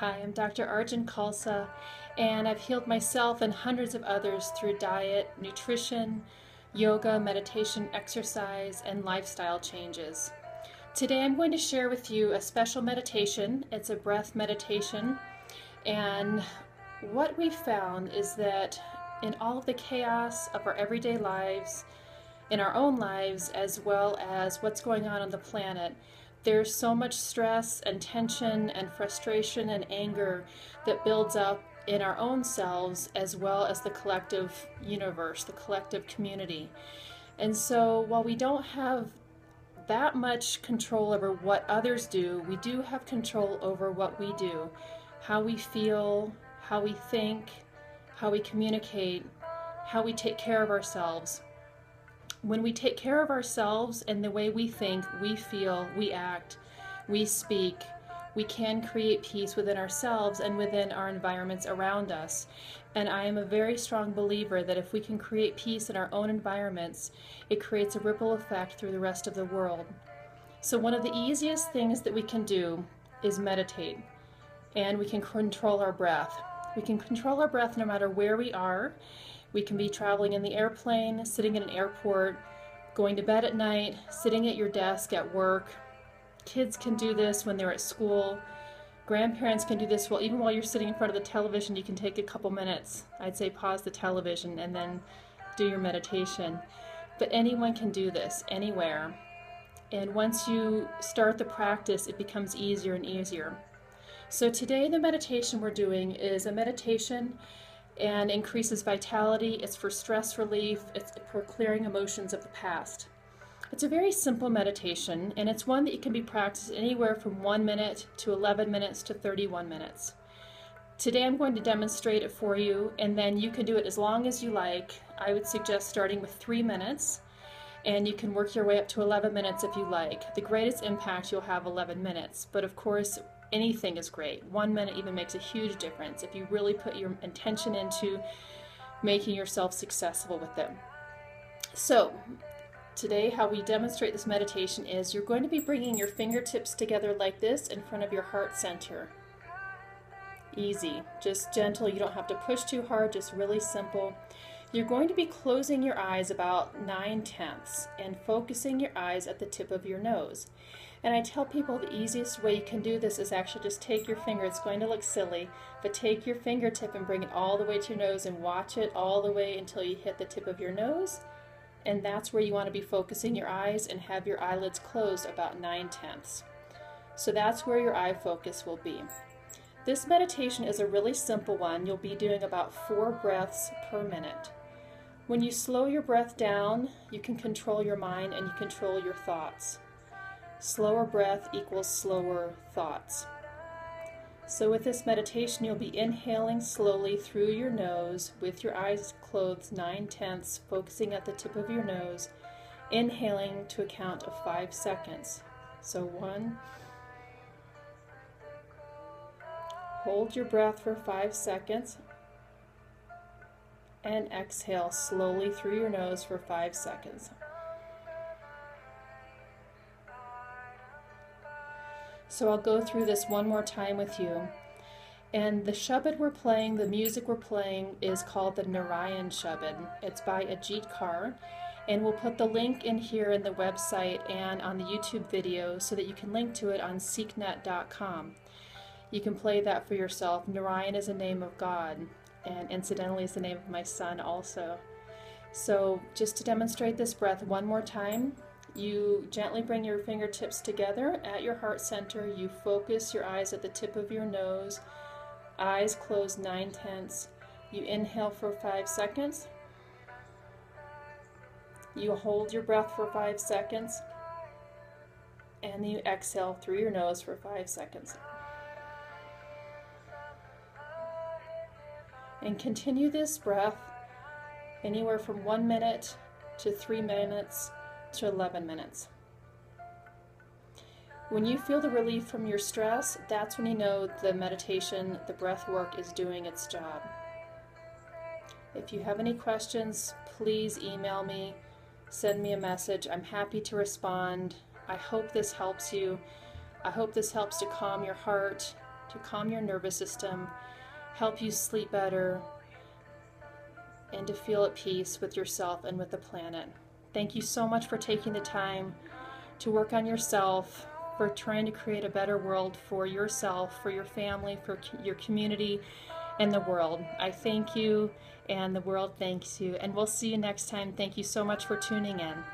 Hi, I'm Dr. Arjan Khalsa, and I've healed myself and hundreds of others through diet, nutrition, yoga, meditation, exercise, and lifestyle changes. Today I'm going to share with you a special meditation. It's a breath meditation, and what we found is that in all of the chaos of our everyday lives, in our own lives, as well as what's going on the planet, there's so much stress and tension and frustration and anger that builds up in our own selves as well as the collective universe, the collective community. And so while we don't have that much control over what others do, we do have control over what we do, how we feel, how we think, how we communicate, how we take care of ourselves. When we take care of ourselves and the way we think, we feel, we act, we speak, we can create peace within ourselves and within our environments around us. And I am a very strong believer that if we can create peace in our own environments, it creates a ripple effect through the rest of the world. So one of the easiest things that we can do is meditate, and we can control our breath. We can control our breath no matter where we are. We can be traveling in the airplane, sitting in an airport, going to bed at night, sitting at your desk at work. Kids can do this when they're at school. Grandparents can do this. Well, even while you're sitting in front of the television, you can take a couple minutes. I'd say pause the television and then do your meditation. But anyone can do this, anywhere. And once you start the practice, it becomes easier and easier. So today the meditation we're doing is a meditation and increases vitality. It's for stress relief. It's for clearing emotions of the past. It's a very simple meditation, and it's one that can be practiced anywhere from 1 minute to 11 minutes to 31 minutes. Today I'm going to demonstrate it for you, and then you can do it as long as you like. I would suggest starting with 3 minutes, and you can work your way up to 11 minutes if you like. The greatest impact you'll have 11 minutes, but of course, anything is great. 1 minute even makes a huge difference if you really put your intention into making yourself successful with it. So today how we demonstrate this meditation is you're going to be bringing your fingertips together like this in front of your heart center. Easy, just gentle. You don't have to push too hard, just really simple. You're going to be closing your eyes about 9/10 and focusing your eyes at the tip of your nose. And I tell people the easiest way you can do this is actually just take your finger. It's going to look silly, but take your fingertip and bring it all the way to your nose and watch it all the way until you hit the tip of your nose. And that's where you want to be focusing your eyes, and have your eyelids closed about 9/10. So that's where your eye focus will be. This meditation is a really simple one. You'll be doing about 4 breaths per minute. When you slow your breath down, you can control your mind and you control your thoughts. Slower breath equals slower thoughts. So with this meditation, you'll be inhaling slowly through your nose with your eyes closed 9/10, focusing at the tip of your nose, inhaling to a count of 5 seconds. So 1. Hold your breath for 5 seconds and exhale slowly through your nose for 5 seconds. So I'll go through this one more time with you. And the Shabad we're playing, the music we're playing, is called the Narayan Shabad. It's by Ajit Kaur. And we'll put the link in here in the website and on the YouTube video so that you can link to it on SeekNet.com. You can play that for yourself. Narayan is a name of God, and incidentally is the name of my son also. So just to demonstrate this breath one more time, you gently bring your fingertips together at your heart center. You focus your eyes at the tip of your nose, eyes closed 9/10. You inhale for 5 seconds. You hold your breath for 5 seconds. And you exhale through your nose for 5 seconds. And continue this breath anywhere from 1 minute to 3 minutes to 11 minutes. When you feel the relief from your stress, that's when you know the meditation, the breath work, is doing its job. If you have any questions, please email me, send me a message. I'm happy to respond. I hope this helps you. I hope this helps to calm your heart, to calm your nervous system, help you sleep better, and to feel at peace with yourself and with the planet. Thank you so much for taking the time to work on yourself, for trying to create a better world for yourself, for your family, for your community, and the world. I thank you, and the world thanks you, and we'll see you next time. Thank you so much for tuning in.